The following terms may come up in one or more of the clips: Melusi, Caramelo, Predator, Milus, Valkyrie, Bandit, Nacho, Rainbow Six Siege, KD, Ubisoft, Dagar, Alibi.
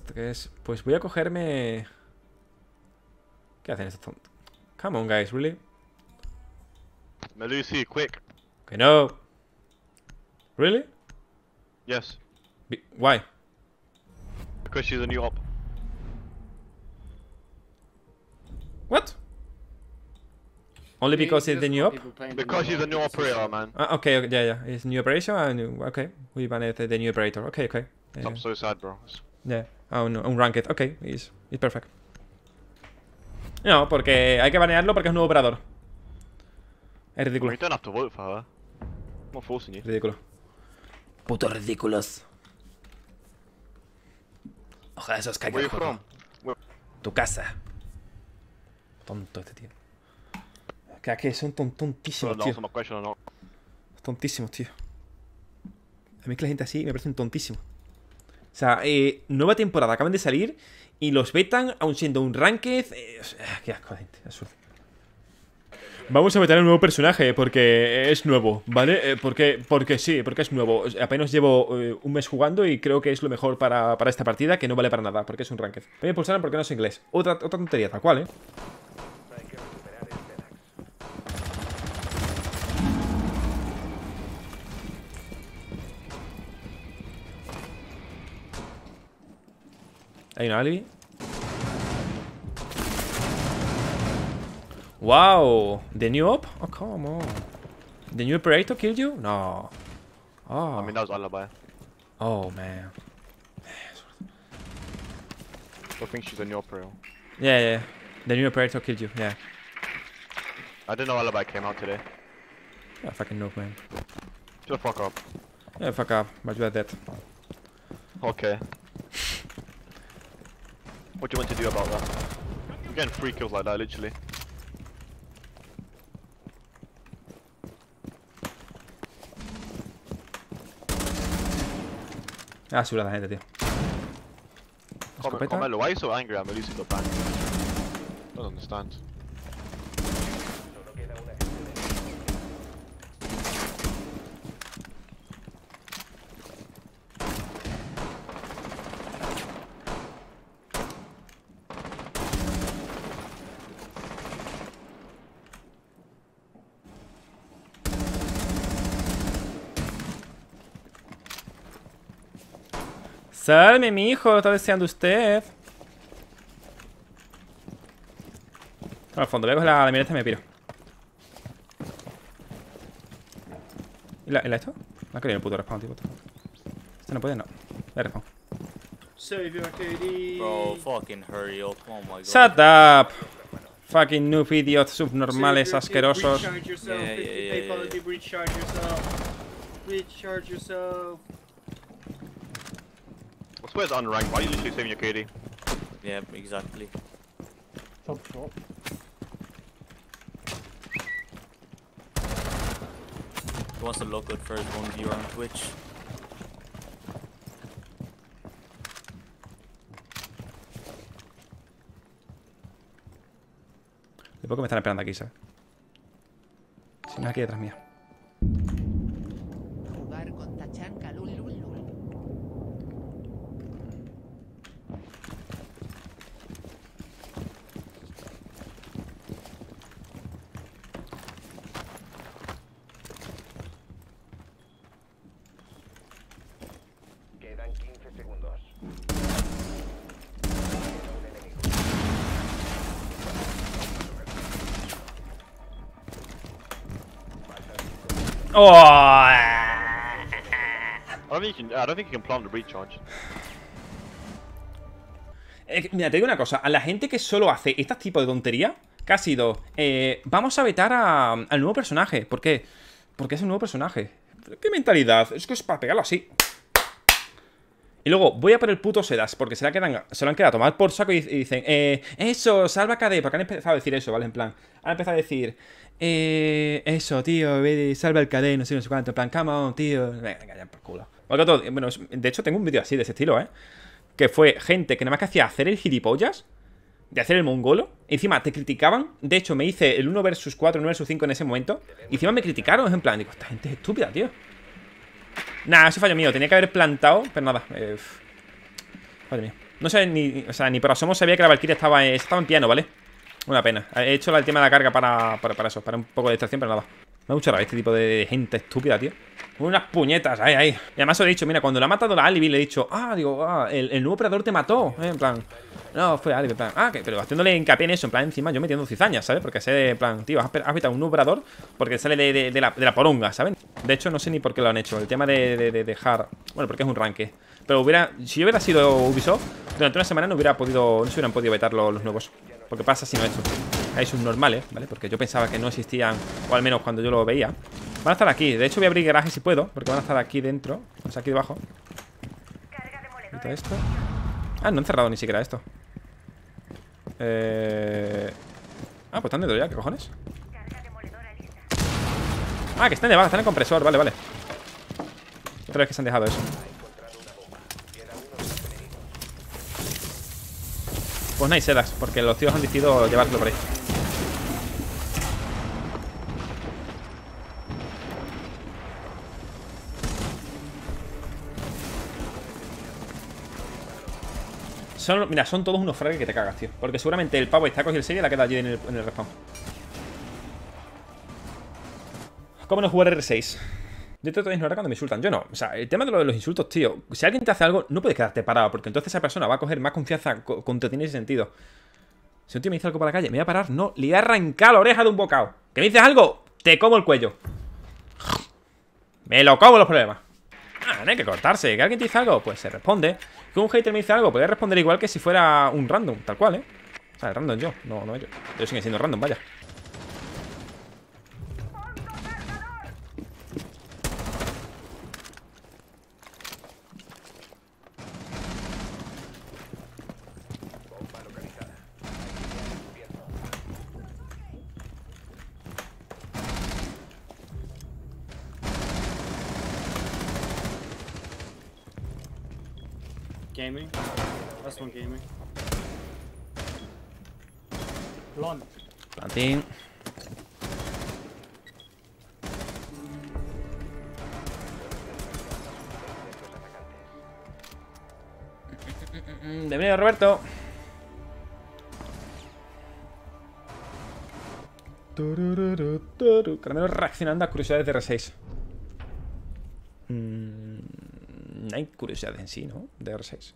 3. Pues voy a cogerme... ¿Qué hacen estos tontos? Come on, guys, really? Melusi, quick. Que no. Really? Yes. Why? Because she's a new op. What? Only because it's the new op? Because she's a new operator, man. Ah, okay, yeah, yeah. It's new operation and... Okay, we banned the new operator. Okay, okay. I'm so sad, bro. Yeah, unranked. Okay, it's perfect. No, porque hay que banearlo porque es un nuevo operador. Es ridículo. Ridículo. Putos ridículos. Ojalá esos caigan el juego. Tu casa. Tonto este tío. Es que son tontísimos, tío. Tontísimos, tío. A mí que la gente así me parecen tontísimos. O sea, nueva temporada, acaban de salir y los vetan aun siendo un ranked. Qué asco, gente, absurdo. Vamos a meter un nuevo personaje porque es nuevo, ¿vale? Porque sí, porque es nuevo. Apenas llevo un mes jugando y creo que es lo mejor para esta partida, que no vale para nada, porque es un ranked. Me impulsaron porque no es inglés. Otra tontería, tal cual, ¿eh? Hay una alibi. Wow. The new op? Oh, come on. The new operator killed you? No. Oh. I mean, that was Alibi. Oh, man. I think she's a new operator. Yeah, yeah. The new operator killed you, yeah. I didn't know Alibi came out today. Yeah, fucking noob, man. Just fuck up. Yeah, fuck up. But you are dead. Okay. What do you want to do about that? You're getting 3 kills like that, literally. Ah, segura la gente, tío. Caramelo, why are you so angry? I'm releasing the ban. I don't understand. Salve, mi hijo, lo está deseando usted. Al fondo, voy a coger la mierda y me piro. ¿Y la esto? La ha querido el puto respawn, tío. Este no puede, no. Le respawn. Bro, fucking hurry up. Oh my god. Shut up. Fucking noob idiots, subnormales, asquerosos. Recharge yourself. Where's unranked? Why are you literally saving your KD? Yeah, exactly. Top shot. He wants to look good first 1v on Twitch. De poco me están esperando aquí, ¿sabes? Si no, aquí detrás mía. Oh. I don't think you can plan the recharge. Mira, te digo una cosa. A la gente que solo hace este tipo de tontería, que ha sido vamos a vetar al nuevo personaje. ¿Por qué? Porque es un nuevo personaje. ¿Qué mentalidad? Es que es para pegarlo así. Y luego voy a por el puto Sedas, porque se lo han quedado a tomar por saco y dicen eso, salva KD, porque han empezado a decir eso, ¿vale? En plan, han empezado a decir eso, tío, salva el KD, no sé cuánto. En plan, come on, tío. Venga, ya por culo. Bueno, de hecho tengo un vídeo así, de ese estilo, ¿eh? Que fue gente que nada más que hacía hacer el gilipollas, de hacer el mongolo. Encima te criticaban. De hecho, me hice el 1 versus 4, 1 versus 5 en ese momento. Y encima me criticaron, en plan, digo, esta gente es estúpida, tío. Nah, eso fallo mío. Tenía que haber plantado, pero nada. Fallo mío. No sé, ni por asomo sabía que la Valkyrie estaba en piano, ¿vale? Una pena. He hecho el tema de la carga para eso, para un poco de distracción, pero nada. Me da mucha rabia este tipo de gente estúpida, tío. Unas puñetas, ahí, ahí. Y además os he dicho, mira, cuando la ha matado la Alibi, le he dicho, el nuevo Predator te mató, ¿eh? En plan, no, fue Alibi, en plan, que, pero haciéndole hincapié en eso, en plan, encima yo metiendo cizañas, ¿sabes? Porque sé, en plan, tío, has matado un nuevo Predator porque sale de la poronga, ¿sabes? De hecho, no sé ni por qué lo han hecho, el tema de dejar, bueno, porque es un ranque. Pero hubiera, si yo hubiera sido Ubisoft, durante una semana no se hubieran podido vetar los nuevos. Porque pasa si no esto. Hay subnormales, ¿vale? Porque yo pensaba que no existían, o al menos cuando yo lo veía. Van a estar aquí, de hecho voy a abrir garaje si puedo, porque van a estar aquí dentro, o sea, aquí debajo. Quita esto. No han cerrado ni siquiera esto. Pues están dentro ya, ¿qué cojones? Que están debajo, están en compresor, vale, vale. Otra vez que se han dejado eso. Pues no hay sedas, porque los tíos han decidido llevarlo por ahí. Mira, son todos unos frags que te cagas, tío. Porque seguramente el pavo está cogido el serie y la queda allí en el respawn. ¿Cómo no jugar R6? Yo trato de ignorar cuando me insultan. Yo no. O sea, el tema de los insultos, tío. Si alguien te hace algo, no puedes quedarte parado. Porque entonces esa persona va a coger más confianza contra ti en ese sentido. Si un tío me dice algo para la calle, me voy a parar. No, le voy a arrancar la oreja de un bocado. ¿Que me dices algo? Te como el cuello. Me lo como los problemas. No hay que cortarse. Que alguien te dice algo, pues se responde. Que un hater me dice algo, podría responder igual que si fuera un random, tal cual, ¿eh? O sea, el random yo, no ellos. Yo sigo siendo random, vaya. Gaming. Last one gaming. Long. Planting. Bienvenido, Roberto. Caramelo reaccionando a curiosidades de R6. No hay curiosidad en sí, ¿no? De R6.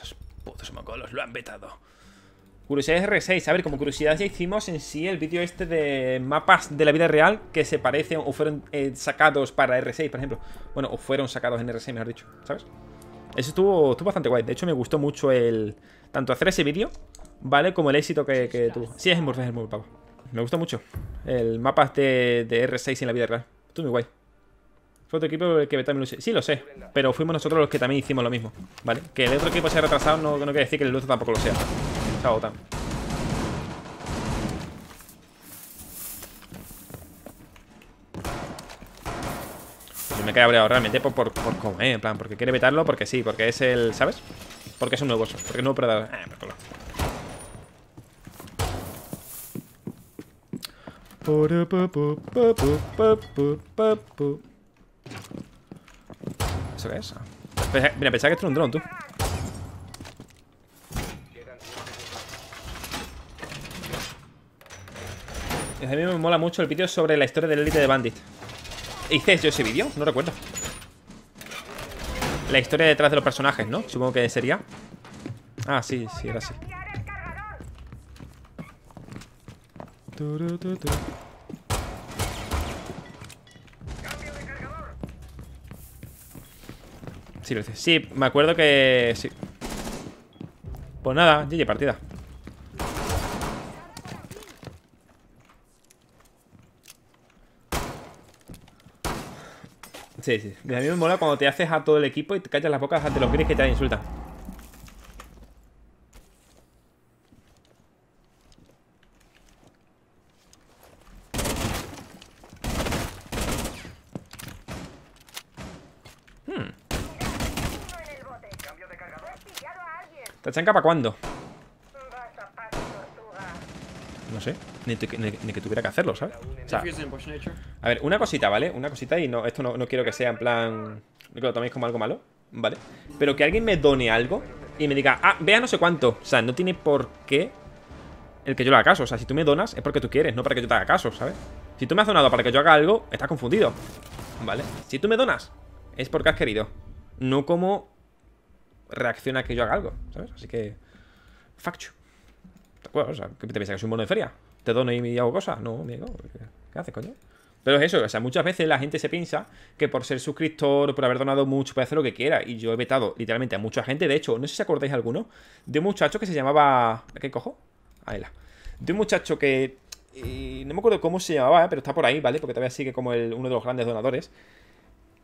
Los putos mocolos lo han vetado. Curiosidades de R6. A ver, como curiosidad ya hicimos en sí el vídeo este de mapas de la vida real que se parecen o fueron sacados para R6, por ejemplo. Bueno, o fueron sacados en R6, mejor dicho, ¿sabes? Eso estuvo bastante guay. De hecho, me gustó mucho tanto hacer ese vídeo, ¿vale? Como el éxito que tuvo. Sí, es el pavo. Me gustó mucho el mapa de R6 en la vida real. Estuvo muy guay. Fue otro equipo que vetó a Milus. Sí, lo sé. Pero fuimos nosotros los que también hicimos lo mismo, ¿vale? Que el otro equipo sea retrasado no quiere decir que el otro tampoco lo sea. Chao, Tam. Yo me quedé cabreado realmente por comer, en plan, porque quiere vetarlo, porque sí, porque es el, ¿sabes? Porque es un nuevo oso, porque es un nuevo predador. ¿Eso qué es? Mira, pensaba que esto era un dron, tú. A mí me mola mucho el vídeo sobre la historia del élite de Bandit. ¿Hice yo ese vídeo? No recuerdo. La historia detrás de los personajes, ¿no? Supongo que sería. Sí, sí, era así. Sí, me acuerdo que... Sí. Pues nada, GG partida. Sí. A mí me mola cuando te haces a todo el equipo y te callas las bocas ante los gris que te insultan. ¿Tachanca para cuándo? No sé, ni que tuviera que hacerlo, ¿sabes? O sea, a ver, una cosita, ¿vale? Una cosita y no, esto no quiero que sea en plan... No que lo toméis como algo malo, ¿vale? Pero que alguien me done algo y me diga, ah, vea no sé cuánto. O sea, no tiene por qué el que yo le haga caso. O sea, si tú me donas es porque tú quieres, no para que yo te haga caso, ¿sabes? Si tú me has donado para que yo haga algo, estás confundido, ¿vale? Si tú me donas es porque has querido, no como reacciona a que yo haga algo, ¿sabes? Así que... fuck you. ¿Te acuerdas? O sea, ¿qué te piensas que soy un mono de feria? ¿Te dono y hago cosas? No, amigo. ¿Qué haces, coño? Pero es eso, o sea, muchas veces la gente se piensa que por ser suscriptor, por haber donado mucho, puede hacer lo que quiera. Y yo he vetado literalmente a mucha gente. De hecho, no sé si acordáis alguno, de un muchacho que se llamaba... ¿Qué cojo? Aela. De un muchacho que... no me acuerdo cómo se llamaba, pero está por ahí, ¿vale? Porque todavía sigue como uno de los grandes donadores.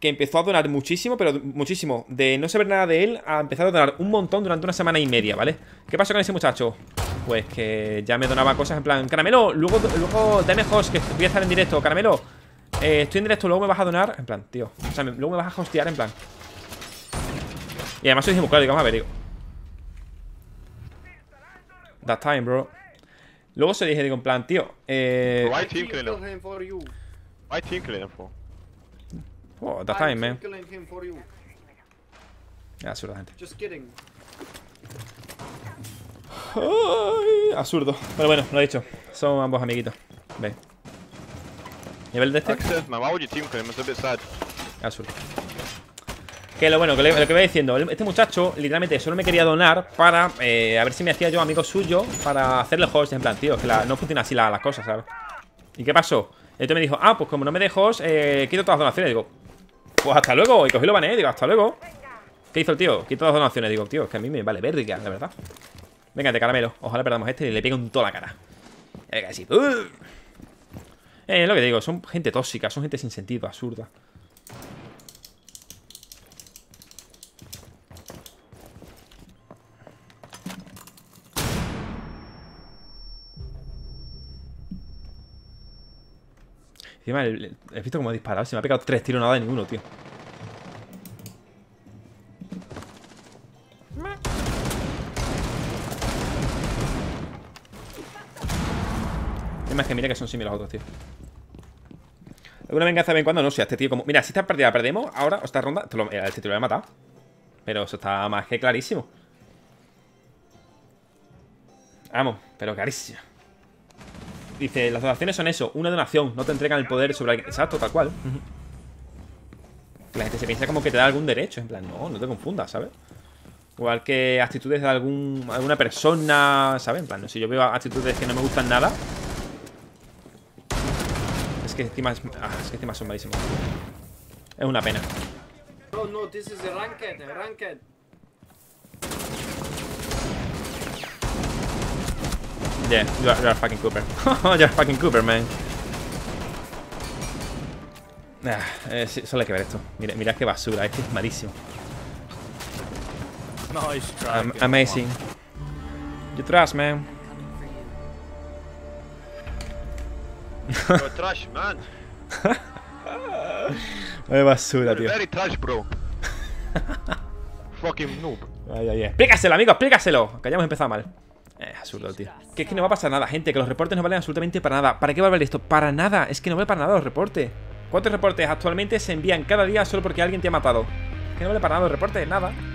Que empezó a donar muchísimo, pero muchísimo. De no saber nada de él, a empezar a donar un montón durante una semana y media, ¿vale? ¿Qué pasó con ese muchacho? Pues que ya me donaba cosas en plan, Caramelo, luego dame host, que voy a estar en directo. Caramelo, estoy en directo, luego me vas a donar. En plan, tío, o sea, luego me vas a hostear, en plan. Y además soy muy claro, digamos, a ver, digo, that time, bro. Luego se dije, digo, en plan, tío, Why team clean for you? Why team clean for? Oh, that time, man. Absurdo, gente. Just kidding. Ay, absurdo. Pero bueno, lo he dicho. Son ambos amiguitos. Ve. ¿Nivel de este? Absurdo. Que lo bueno, que lo que voy diciendo, este muchacho literalmente solo me quería donar para a ver si me hacía yo amigo suyo para hacerle host. En plan, tío, que no funciona así las cosas, ¿sabes? ¿Y qué pasó? Entonces me dijo, ah, pues como no me dejas, quito todas las donaciones. Digo, pues hasta luego. Y cogí lo baneé, digo, hasta luego. ¿Qué hizo el tío? Quito todas las donaciones. Digo, tío, es que a mí me vale verga, la verdad. Venga, te Caramelo. Ojalá perdamos este y le pegue en toda la cara. Venga, así. Lo que digo, son gente tóxica, son gente sin sentido, absurda. Encima, he visto cómo ha disparado. Se me ha pegado 3 tiros, nada de ninguno, tío. Es más que mira que son similares los otros, tío. Alguna venganza de vez en cuando, no sé, este tío como... Mira, si esta partida la perdemos, ahora, o esta ronda... Este tío lo había matado. Pero eso está más que clarísimo. Vamos, pero clarísimo. Dice, las donaciones son eso, una donación, no te entregan el poder sobre alguien. Exacto, tal cual. La gente se piensa como que te da algún derecho. En plan, no, no te confundas, ¿sabes? Igual que actitudes de alguna persona, ¿sabes? En plan, no, si yo veo actitudes que no me gustan nada. Es que encima son malísimos. Es una pena. No, no, this is a ranked, a ranked. Yeah, you are fucking Cooper. You are fucking Cooper, man. Solo hay que ver esto. Mirad qué basura, es que es malísimo. Nice try, amazing. You trash, man. You're trash, man. Qué basura, tío. Very trash, bro. Fucking noob. Ay. Explícaselo, amigo, explícaselo. Que hayamos empezado mal. Es absurdo, tío. Que es que no va a pasar nada, gente. Que los reportes no valen absolutamente para nada. ¿Para qué va a valer esto? Para nada. Es que no vale para nada los reportes. ¿Cuántos reportes actualmente se envían cada día solo porque alguien te ha matado? Que no vale para nada los reportes, nada.